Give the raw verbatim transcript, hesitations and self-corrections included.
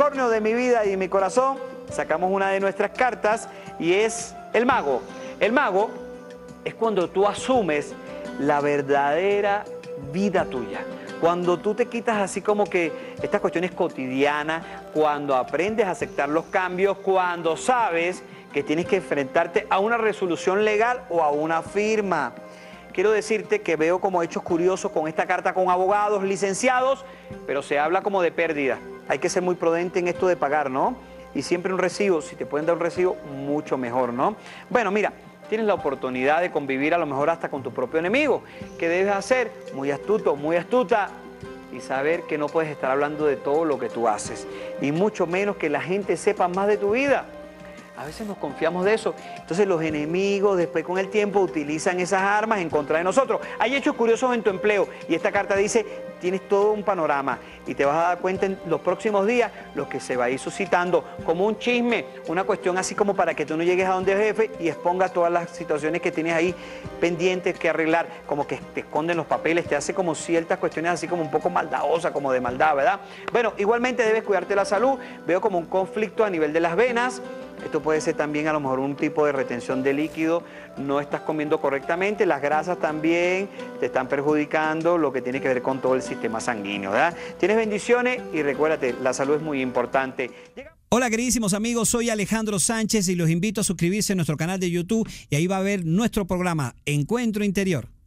Capricornio de mi vida y de mi corazón, sacamos una de nuestras cartas y es el mago. El mago es cuando tú asumes la verdadera vida tuya. Cuando tú te quitas así como que estas cuestiones cotidianas, cuando aprendes a aceptar los cambios, cuando sabes que tienes que enfrentarte a una resolución legal o a una firma. Quiero decirte que veo como hechos curiosos con esta carta con abogados, licenciados, pero se habla como de pérdida. Hay que ser muy prudente en esto de pagar, ¿no? Y siempre un recibo, si te pueden dar un recibo, mucho mejor, ¿no? Bueno, mira, tienes la oportunidad de convivir a lo mejor hasta con tu propio enemigo. ¿Qué debes hacer? Muy astuto, muy astuta. Y saber que no puedes estar hablando de todo lo que tú haces. Y mucho menos que la gente sepa más de tu vida. A veces nos confiamos de eso. Entonces los enemigos después con el tiempo utilizan esas armas en contra de nosotros. Hay hechos curiosos en tu empleo y esta carta dice, tienes todo un panorama y te vas a dar cuenta en los próximos días lo que se va a ir suscitando como un chisme, una cuestión así como para que tú no llegues a donde el jefe y expongas todas las situaciones que tienes ahí pendientes que arreglar, como que te esconden los papeles, te hace como ciertas cuestiones así como un poco maldadosas, como de maldad, ¿verdad? Bueno, igualmente debes cuidarte la salud, veo como un conflicto a nivel de las venas. Esto puede ser también a lo mejor un tipo de retención de líquido, no estás comiendo correctamente, las grasas también te están perjudicando, lo que tiene que ver con todo el sistema sanguíneo, ¿verdad? Tienes bendiciones y recuérdate, la salud es muy importante. Hola queridísimos amigos, soy Alejandro Sánchez y los invito a suscribirse a nuestro canal de YouTube y ahí va a ver nuestro programa Encuentro Interior.